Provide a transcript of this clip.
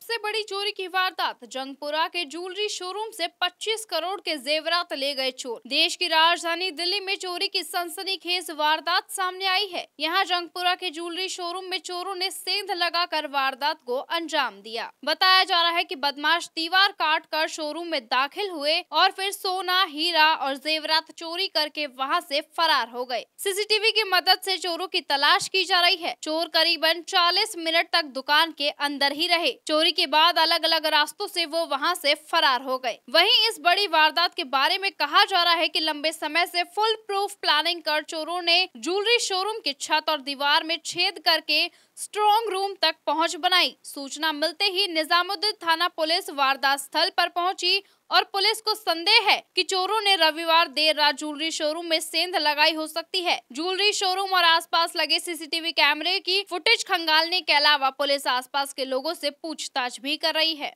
सबसे बड़ी चोरी की वारदात। जंगपुरा के ज्वेलरी शोरूम से 25 करोड़ के जेवरात ले गए चोर। देश की राजधानी दिल्ली में चोरी की सनसनीखेज वारदात सामने आई है। यहां जंगपुरा के ज्वेलरी शोरूम में चोरों ने सेंध लगाकर वारदात को अंजाम दिया। बताया जा रहा है कि बदमाश दीवार काट कर शोरूम में दाखिल हुए और फिर सोना, हीरा और जेवरात चोरी करके वहाँ से फरार हो गए। CCTV की मदद से चोरों की तलाश की जा रही है। चोर करीबन 40 मिनट तक दुकान के अंदर ही रहे। चोरी के बाद अलग अलग रास्तों से वो वहां से फरार हो गए। वहीं इस बड़ी वारदात के बारे में कहा जा रहा है कि लंबे समय से फुल प्रूफ प्लानिंग कर चोरों ने ज्वेलरी शोरूम की छत और दीवार में छेद करके स्ट्रॉन्ग रूम तक पहुंच बनाई। सूचना मिलते ही निजामुद्दीन थाना पुलिस वारदात स्थल पर पहुंची और पुलिस को संदेह है कि चोरों ने रविवार देर रात ज्वेलरी शोरूम में सेंध लगाई हो सकती है। ज्वेलरी शोरूम और आसपास लगे CCTV कैमरे की फुटेज खंगालने के अलावा पुलिस आसपास के लोगों से पूछताछ भी कर रही है।